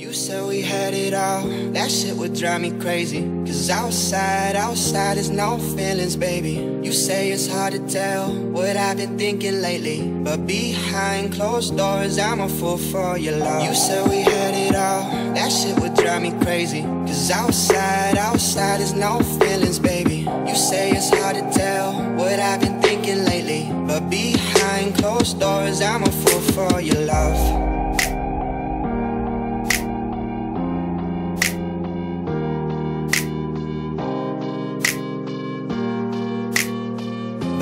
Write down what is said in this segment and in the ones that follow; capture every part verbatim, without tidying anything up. You said we had it all, that shit would drive me crazy. Cause outside, outside is no feelings, baby. You say it's hard to tell what I've been thinking lately, but behind closed doors, I'm a fool for your love. You said we had it all, that shit would drive me crazy. Cause outside, outside is no feelings, baby. You say it's hard to tell what I've been thinking lately, but behind closed doors, I'm a fool for your love.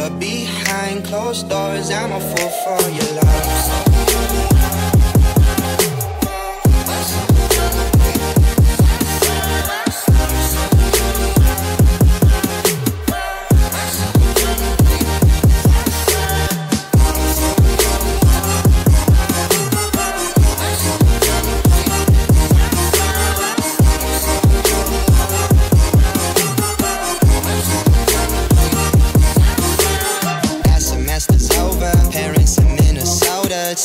But behind closed doors, I'm a fool for your love.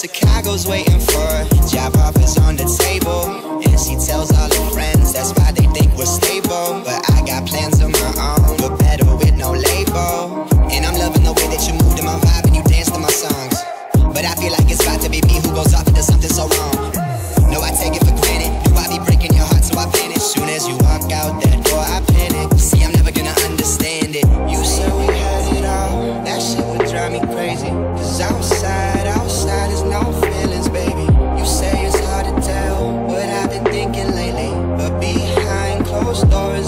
Chicago's waiting for her. Job offers on the table, and she tells all her friends that's why they think we're stable. But I got plans of my own, but better with no label. And I'm loving the way that you moved to my vibe and you danced to my songs. But I feel like it's about to be me who goes off and does something so wrong. No, I take it for granted. Do I be breaking your heart so I panic? Soon as you walk out that door, I panic. See, I'm never gonna understand it. You said we had it all, that shit would drive me crazy. Cause outside,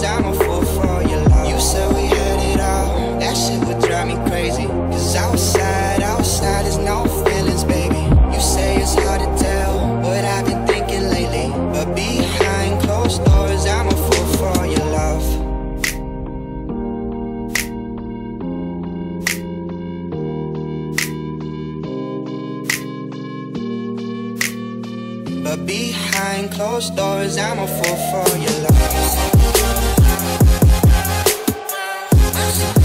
I'm a fool for your love. You said we had it all, that shit would drive me crazy. Cause outside, outside is no feelings, baby. You say it's hard to tell what I've been thinking lately, but behind closed doors, I'm a fool for your love. But behind closed doors, I'm a fool for your love. I